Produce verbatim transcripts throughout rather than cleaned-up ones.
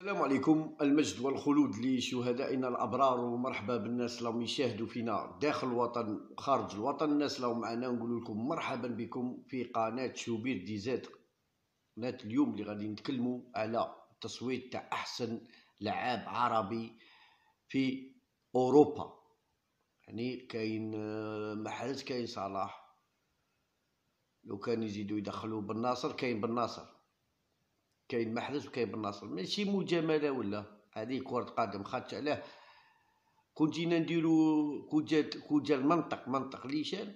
السلام عليكم. المجد والخلود لشهدائنا الابرار، ومرحبا بالناس اللي راهم يشاهدوا فينا داخل الوطن وخارج الوطن. الناس اللي راهم معنا نقول لكم مرحبا بكم في قناه شوبير دي زاد. قناه اليوم اللي غادي نتكلموا على التصويت تاع احسن لاعب عربي في اوروبا. يعني كاين محرز، كاين صلاح، لو كان يزيدوا يدخلوا بن ناصر، كاين بن ناصر، كاين محرز وكاين بن ناصر. ماشي مجامله ولا هذه كره قدم، خاطش علاه كون جينا نديرو كون جات كون جا المنطق منطق ليشان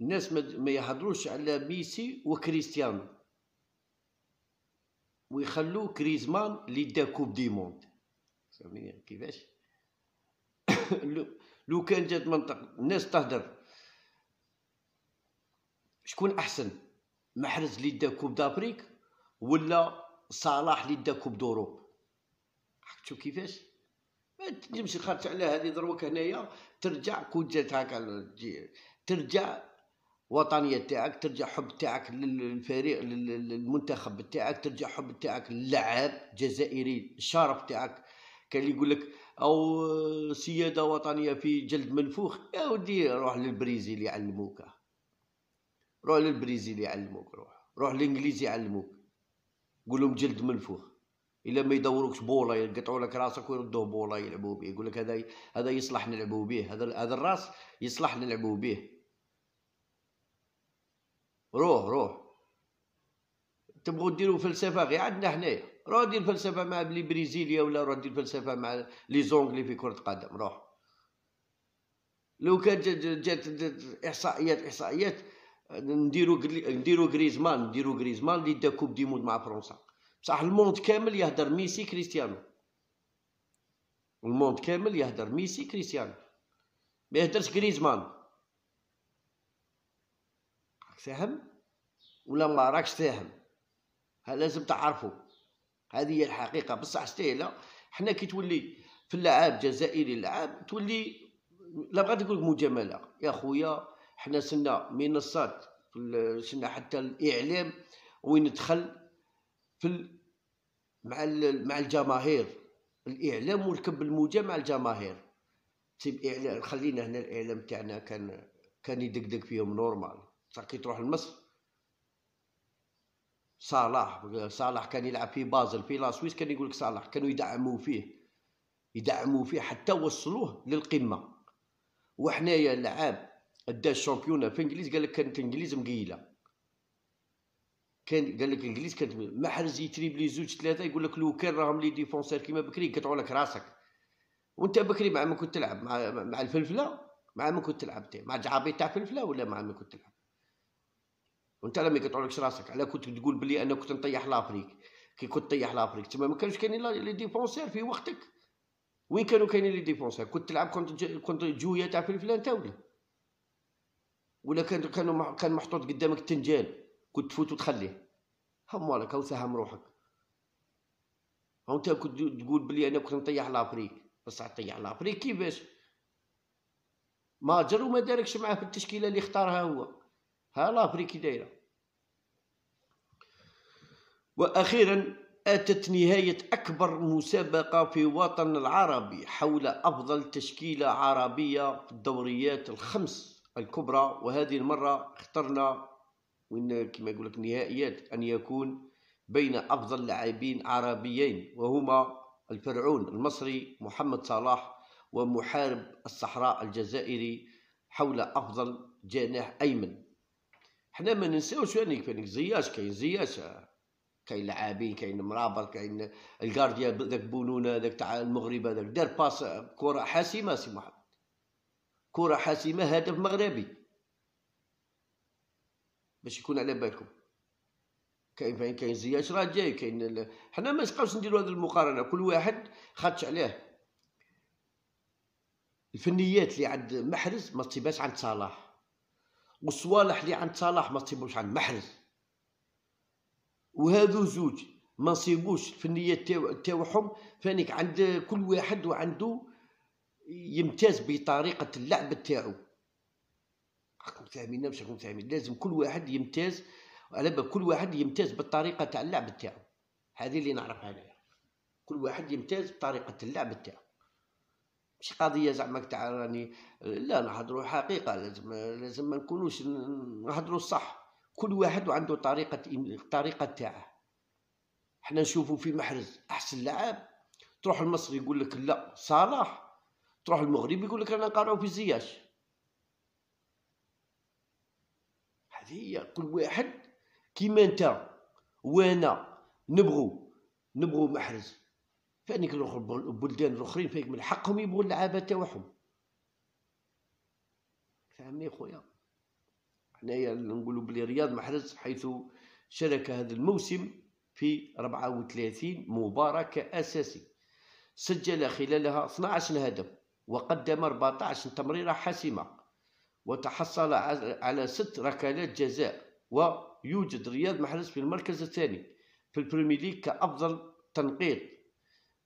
الناس ما يهضروش على ميسي وكريستيانو ويخلو كريزمان اللي دا كوب دي موند. فهمتني كيفاش؟ لو كان جات منطق الناس تهضر شكون احسن، محرز اللي دا كوب دافريك ولا صلاح اللي دا كوب دوروب؟ راك تشوف كيفاش ما تنجمش خاطر على هذه دروك هنايا ترجع كون جات هكا، ترجع وطنيه تاعك، ترجع حب تاعك للفريق للمنتخب تاعك، ترجع حب تاعك للاعب الجزائري، الشرف تاعك. كان اللي يقول لك او سياده وطنيه في جلد منفوخ، يا ودي روح للبرازيل يعلموك، روح للبرازيل يعلموك، روح روح للانجليز يعلموك، قولهم جلد منفوخ. الا ما يدوروكش بوله يقطعوا لك راسك ويردوه بوله يلعبوا به، يقول لك هذا هذا يصلح نلعبوا به، هذا هذا الراس يصلح نلعبوا به. روح روح تبغوا ديروا فلسفه غير عندنا حنايا، روح دير فلسفه مع بلي بريزيليا، ولا روح دير فلسفه مع لي زونغلي في كره قدم. روح لو كان جات احصائيات احصائيات نديرو نديرو غريزمان نديرو غريزمان اللي دا كوب دي مود مع فرنسا، بصح الموند كامل يهدر ميسي كريستيانو، الموند كامل يهدر ميسي كريستيانو، ما يهدرش غريزمان. فاهم ولا ما راكش فاهم؟ لازم تعرفوا هذه هي الحقيقه. بصح ستيلا حنا كي تولي في اللعاب جزائري، اللعاب تولي لا بغيت نقول مجامله يا خويا. حنا سنا منصات، سنا حتى الاعلام وين دخل في مع مع الجماهير، الاعلام وركب الموجه مع الجماهير. سيب اعلام، خلينا هنا الاعلام تاعنا كان كان يدقدق فيهم نورمال. بصح كي تروح لمصر، صلاح صلاح كان يلعب في بازل في لا سويس، كان يقول لك صلاح كانوا يدعموا فيه يدعموا فيه حتى وصلوه للقمه. وحنايا اللعاب دا الشامبيون في انجليز، قال لك كانت انجليز مقيله، كان قال لك انجليز كانت محرز يتريبلي زوج ثلاثه، يقول لك لو كان راهم لي ديفونسير كيما بكري يقطعوا لك راسك. وانت بكري مع ما كنت تلعب مع مع الفلفله، مع ما كنت تلعب مع الجعابي تاع فلفله، ولا مع ما كنت تلعب وانت لما يقطعوا لكش راسك على كنت تقول بلي انا كنت نطيح لافريك. كي كنت طيح لافريك تما ما كانوش كاينين لي ديفونسير في وقتك. وين كانوا كاينين لي ديفونسير؟ كنت تلعب كنت كنت جويه تاع فلفله انت، ولا ولا كان كانوا كان محطوط قدامك التنجال كنت تفوت وتخليه. همالك هاو ساهم روحك، هاو انت كنت تقول بلي انا كنت نطيح لافريك. بصح طيح لافريك كيفاش؟ ما جر وما داركش معاه في التشكيله اللي اختارها هو. ها لافريك دايره. واخيرا اتت نهايه اكبر مسابقه في الوطن العربي حول افضل تشكيله عربيه في الدوريات الخمس الكبرى. وهذه المرة اخترنا وإن كما يقول لك نهائيات أن يكون بين أفضل لاعبين عربيين، وهما الفرعون المصري محمد صلاح ومحارب الصحراء الجزائري حول أفضل جناح أيمن. حنا ما ننساوش يعني كاين زياش، كاين زياش، كاين لاعبين، كاين مرابر، كاين الكارديا ذاك بونونا ذاك تاع المغرب، هذاك دار باس كرة حاسمة، سي محمد كرة حاسمة هدف مغربي باش يكون على بالكم. كاين فين كاين زياش راه جاي كاين. حنا ما نسقاوش نديرو هذه المقارنة، كل واحد خاطش عليه الفنيات اللي عند محرز ما تصيبهاش عند صلاح، والصوالح اللي عند صلاح ما تصيبوش عند محرز، وهذو زوج ما نصيبوش الفنيات تاعهم فانك عند كل واحد وعنده يمتاز بطريقه اللعب تاعو. راكم فاهمين واش راكم فاهمين؟ لازم كل واحد يمتاز على بال كل واحد يمتاز بالطريقه تاع اللعب تاعو، هذه اللي نعرفها انايا. كل واحد يمتاز بطريقه اللعب تاعو، ماشي قضيه زعما تاع راني لا نهضروا حقيقه، لازم لازم ما نكونوش نهضروا الصح، كل واحد وعنده طريقه الطريقه تاعه. حنا نشوفوا في محرز احسن لاعب، تروح المصري يقول لك لا صلاح، تروح المغرب يقول لك انا نقارنوا في زياش. هذه هي، كل واحد كيما انت وانا نبغوا نبغوا محرز، فانك الاخر البلدان الاخرين فيك من حقهم يبغوا اللعابه تاعهم. فهمني خويا، حنايا نقولوا بلي رياض محرز حيث شارك هذا الموسم في أربعة وثلاثين مباراة كأساسي، سجل خلالها اثني عشر هدف وقدم أربعة عشر تمريرة حاسمة وتحصل على ست ركلات جزاء، ويوجد رياض محرز في المركز الثاني في البريمير ليج كأفضل تنقيط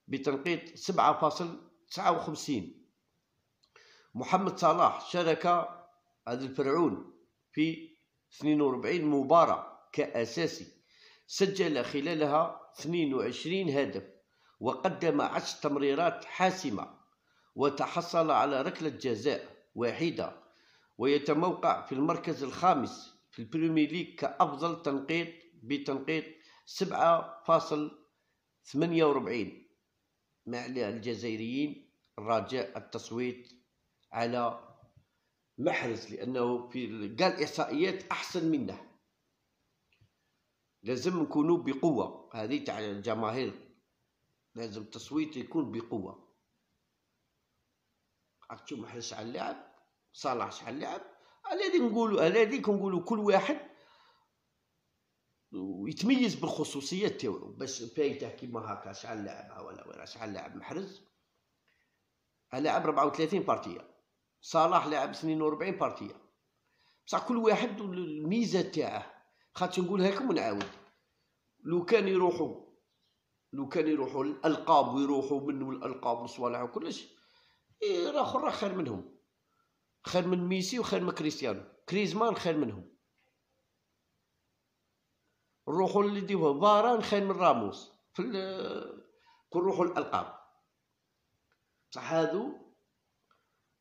بتنقيط سبعة فاصل تسعة وخمسين. محمد صلاح شارك هذا الفرعون في اثنين وأربعين مباراة كأساسي، سجل خلالها اثنين وعشرين هدف وقدم عشر تمريرات حاسمة وتحصل على ركلة جزاء واحدة، ويتموقع في المركز الخامس في البريمير ليج كأفضل تنقيط بتنقيط سبعة فاصل ثمانية وأربعين. مع الجزائريين الرجاء التصويت على محرز، لأنه في قال إحصائيات أحسن منه. لازم نكونوا بقوه، هذه تاع الجماهير لازم التصويت يكون بقوه. راك تشوف محرز شحال لعب، صلاح شحال لعب، هذه نقولوا هذه كنقولوا كل واحد ويتميز بالخصوصيات تاعو، باش فايته كيما هكا شحال لعبها ولا ولا شحال لعب محرز. لعب أربعة وثلاثين بارتيه، صلاح لعب اثنين وأربعين بارتيه، بصح كل واحد الميزه تاعه. خاطش نقولها لكم ونعاود، لو كان يروحوا لو كان يروحوا الالقاب ويروحوا منه الالقاب والصوالح وكلش، إيه راه اخر خير منهم، خير من ميسي وخير من كريستيانو، كريزمان خير منهم، نروحوا اللي ديوه فاران خير من راموس في كون نروحوا الالقاب. بصح هادو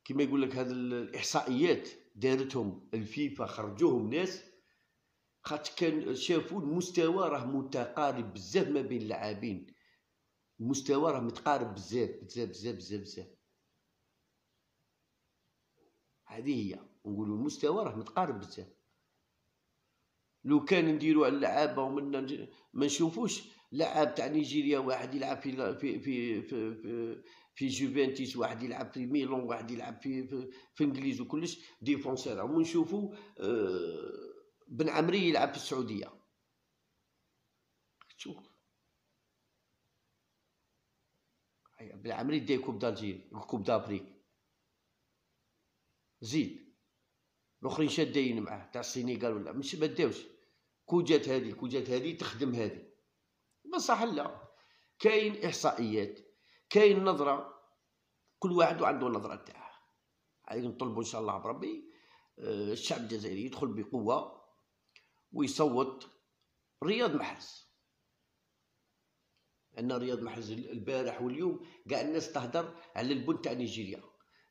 كيما يقول لك هاد الاحصائيات دارتهم الفيفا، خرجوهم ناس خاطش كان شافوا المستوى راه متقارب بزاف ما بين اللاعبين، المستوى راه متقارب بزاف بزاف بزاف بزاف بزاف. هذه هي، نقولوا المستوى راه متقارب بزاف. لو كان نديروا على اللعابه ومن ما نشوفوش لاعب تاع نيجيريا واحد يلعب في في في في, في جوفنتوس، واحد يلعب في ميلان، واحد يلعب في في, في انجليز وكلش ديفونسير، ومن نشوفوا آه بن عمري يلعب في السعوديه. شوف هيا بن عمري دي كوب دالجيري كوب دافريك، زيد الاخرين شادين معاه تاع السينيغال ولا مش ما داوش كوجات، هذه كوجات هذه تخدم هذه. بصح لا، كاين احصائيات، كاين نظره، كل واحد عنده نظره تاعه. هاي نطلبوا ان شاء الله بربي الشعب الجزائري يدخل بقوه ويصوت رياض محرز، لان رياض محرز البارح واليوم كاع الناس تهدر على البن تاع نيجيريا،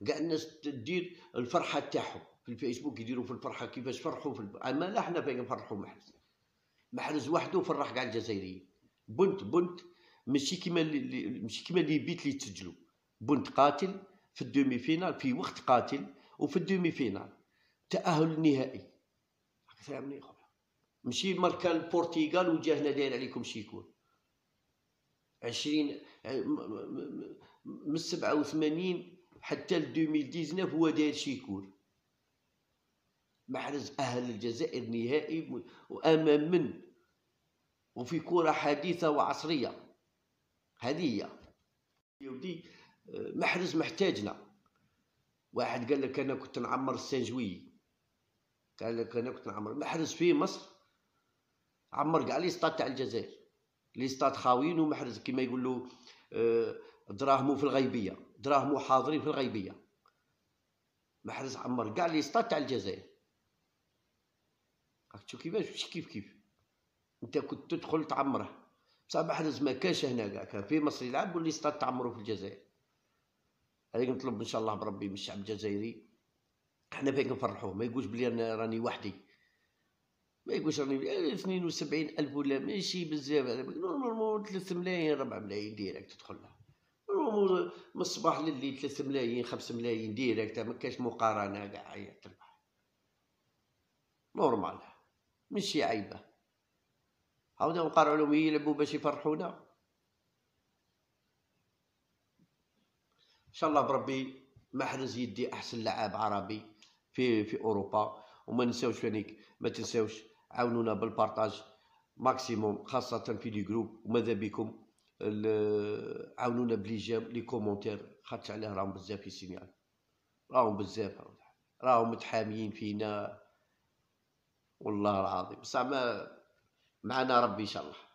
كاع الناس تدير الفرحه تاعهم في الفيسبوك، يديروا في الفرحه كيفاش فرحوا في الب... اما لا، حنا فين نفرحوا محرز، محرز وحده فرح كاع الجزائريين. بنت بنت ماشي كيما اللي ماشي كيما اللي بيت اللي تسجلوا، بنت قاتل في الدومي فينال في وقت قاتل، وفي الدومي فينال تأهل النهائي. فهمني خويا، ماشي مركان البرتغال وجا هنا داير عليكم شيكون عشرين من سبعة وثمانين حتى لدوميل ديزناف هو داير شيكون. محرز أهل الجزائر نهائي وأمام من وفي كرة حديثة وعصرية. هذه هي يا ودي، محرز محتاجنا. واحد قال لك انا كنت نعمر السنجوي، قال لك انا كنت نعمر محرز في مصر، عمر كاع لي سطات تاع الجزائر، لي سطات خاويين، ومحرز كيما يقولوا دراهمو في الغيبيه، دراهمو حاضرين في الغيبيه. محرز عمر كاع لي سطات تاع الجزائر. راك تشوف كيفاش، ماشي كيف كيف انت كنت تدخل تعمره بصح محرز ما كانش هنا كاع، كان في مصر يلعب واللي استطاع عمره في الجزائر. هذيك نطلب ان شاء الله بربي من الشعب الجزائري حنا فين كنفرحوه، ما يقولش بلي انا راني وحدي، ما يقولش راني اثنين وسبعين ألف ولا ماشي بزاف، نورمالمون ثلاثة ملايين أربعة ملايين ديريكت تدخل لها، نورمالمون من الصباح لليل ثلاثة ملايين خمسة ملايين ديريكت، ما كاش مقارنه كاع، هي تربح نورمال ماشي عيبه. عاودنا نقارعو لهم يلعبوا باش يفرحونا ان شاء الله بربي. محرز يدي احسن لعاب عربي في في اوروبا. وما نساوش فانيك، ما تنساوش عاونونا بالبارطاج ماكسيموم خاصه في لي جروب، وماذا بكم عاونونا بلي جام لي كومونتير، خاطش عليه راهم بزاف في السينيال، راهم بزاف راهم متحاميين فينا والله العظيم. بصح ما معنا ربي ان شاء الله.